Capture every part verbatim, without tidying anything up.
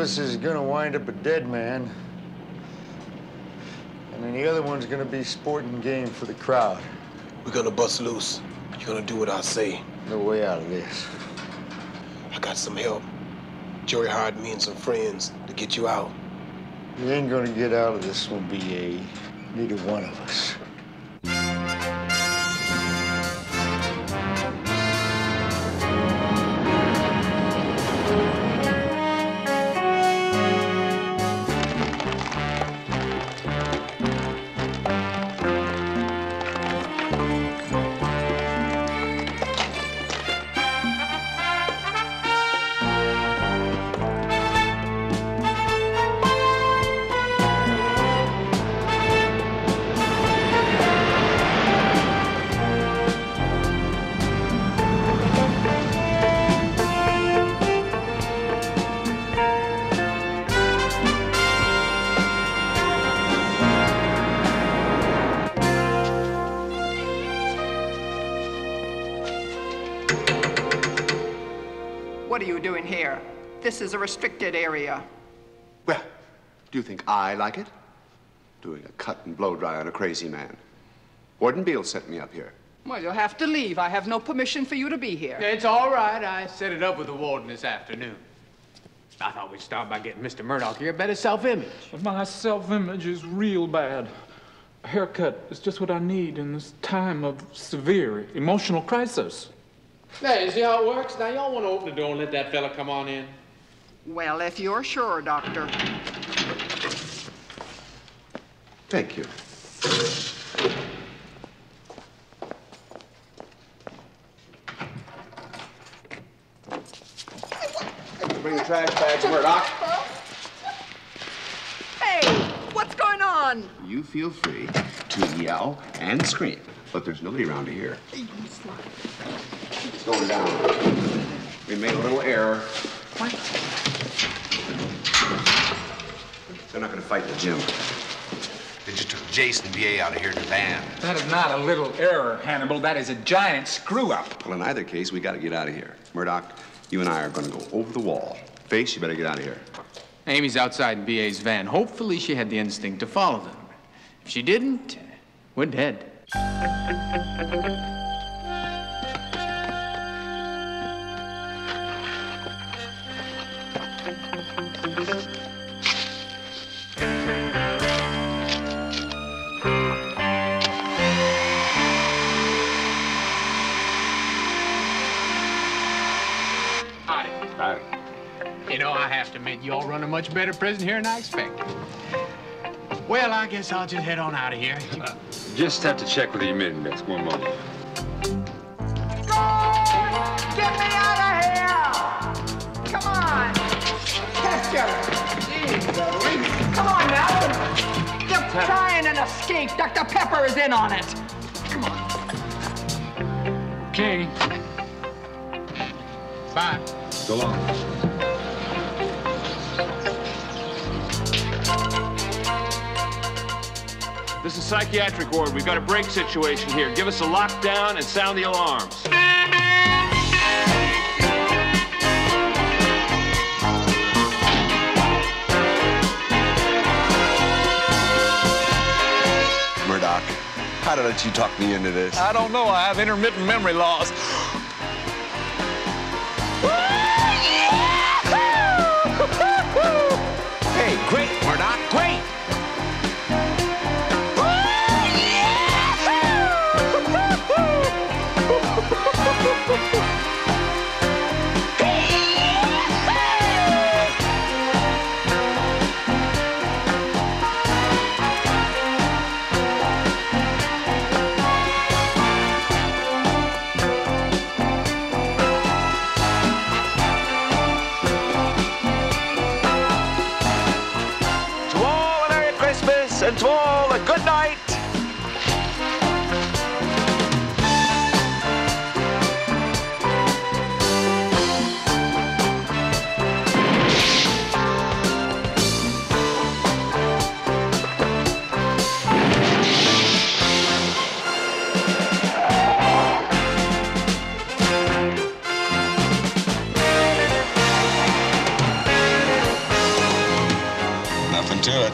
us is gonna wind up a dead man. I mean, the other one's gonna be sporting game for the crowd. We're gonna bust loose. You're gonna do what I say. No way out of this. I got some help. Joey hired me and some friends to get you out. You ain't gonna get out of this one, B A Neither one of us. What are you doing here? This is a restricted area. Well, do you think I like it? Doing a cut and blow dry on a crazy man. Warden Beale sent me up here. Well, you'll have to leave. I have no permission for you to be here. It's all right. I set it up with the warden this afternoon. I thought we'd start by getting Mister Murdock here a better self-image. But my self-image is real bad. A haircut is just what I need in this time of severe emotional crisis. Now, you see how it works? Now, y'all want to open the door and let that fella come on in? Well, if you're sure, Doctor. Thank you. Bring the trash bags, Murdock. Hey, what's going on? You feel free to yell and scream, but there's nobody around here. It's going down. We made a little error. What? They're not going to fight in the gym. They just took Jason and B A out of here in the van. That is not a little error, Hannibal. That is a giant screw-up. Well, in either case, we got to get out of here. Murdock, you and I are going to go over the wall. Face, you better get out of here. Amy's outside in B A's van. Hopefully, she had the instinct to follow them. If she didn't, we're dead. You all run a much better prison here than I expected. Well, I guess I'll just head on out of here. Uh, just have to check with the admitting desk one moment. Go! Get me out of here! Come on! Catch her! Come on now! You're trying an escape. Doctor Pepper is in on it. Come on. Okay. Bye. So long. This is a psychiatric ward. We've got a break situation here. Give us a lockdown and sound the alarms. Murdock, how did you talk me into this? I don't know. I have intermittent memory loss. Hey, great, Murdock, great! do it.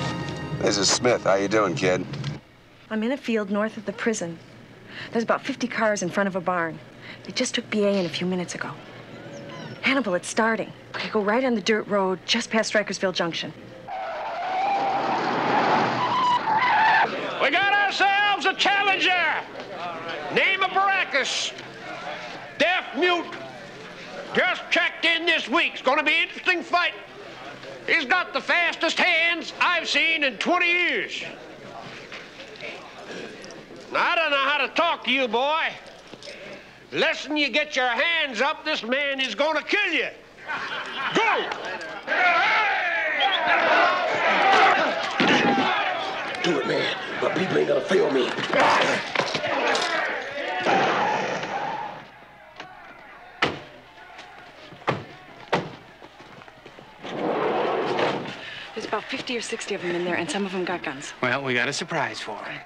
Missus Smith, how you doing, kid? I'm in a field north of the prison. There's about fifty cars in front of a barn. They just took B A in a few minutes ago. Hannibal, it's starting. Okay, go right on the dirt road just past Strikersville Junction. We got ourselves a challenger! Name of Baracus. Deaf mute. Just checked in this week. It's gonna be an interesting fight. He's got the fastest hands I've seen in twenty years. Now, I don't know how to talk to you, boy. Listen, you get your hands up, this man is gonna kill you. Go! Do it, man. My people ain't gonna fail me. There's about fifty or sixty of them in there, and some of them got guns. Well, we got a surprise for them.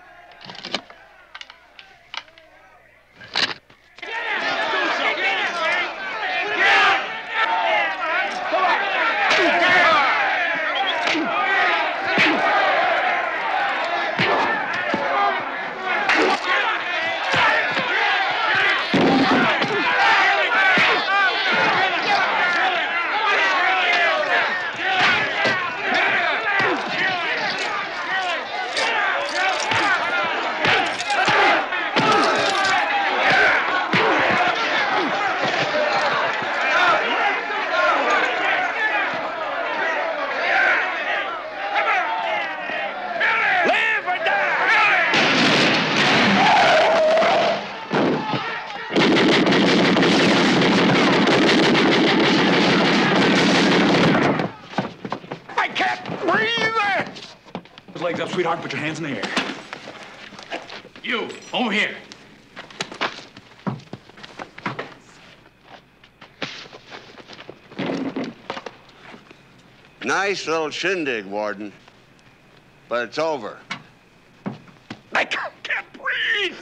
Sweetheart, put your hands in the air. You, over here. Nice little shindig, Warden. But it's over. I can't, can't breathe!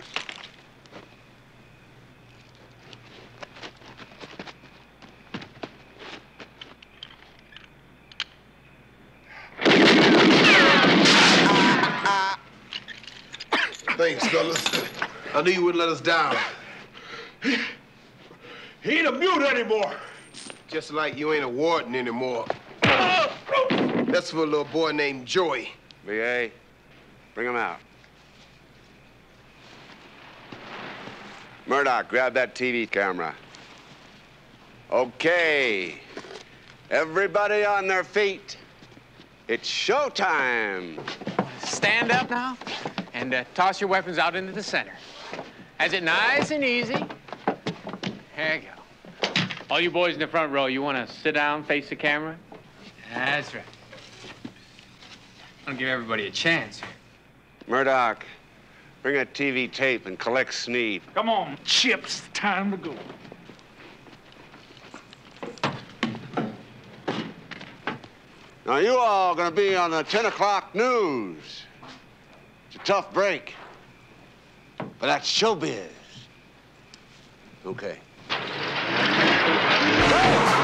Thanks, fellas. I knew you wouldn't let us down. He, he ain't a mute anymore. Just like you ain't a warden anymore. That's for a little boy named Joey. V A, bring him out. Murdock, grab that T V camera. Okay. Everybody on their feet. It's showtime. Stand up now. And uh, toss your weapons out into the center. That's it, nice and easy. There you go. All you boys in the front row, you want to sit down, face the camera? That's right. I'll give everybody a chance. Murdock, bring a T V tape and collect Sneed. Come on, Chips, time to go. Now, you all going to be on the ten o'clock news. It's a tough break, but that's showbiz. Okay. Hey!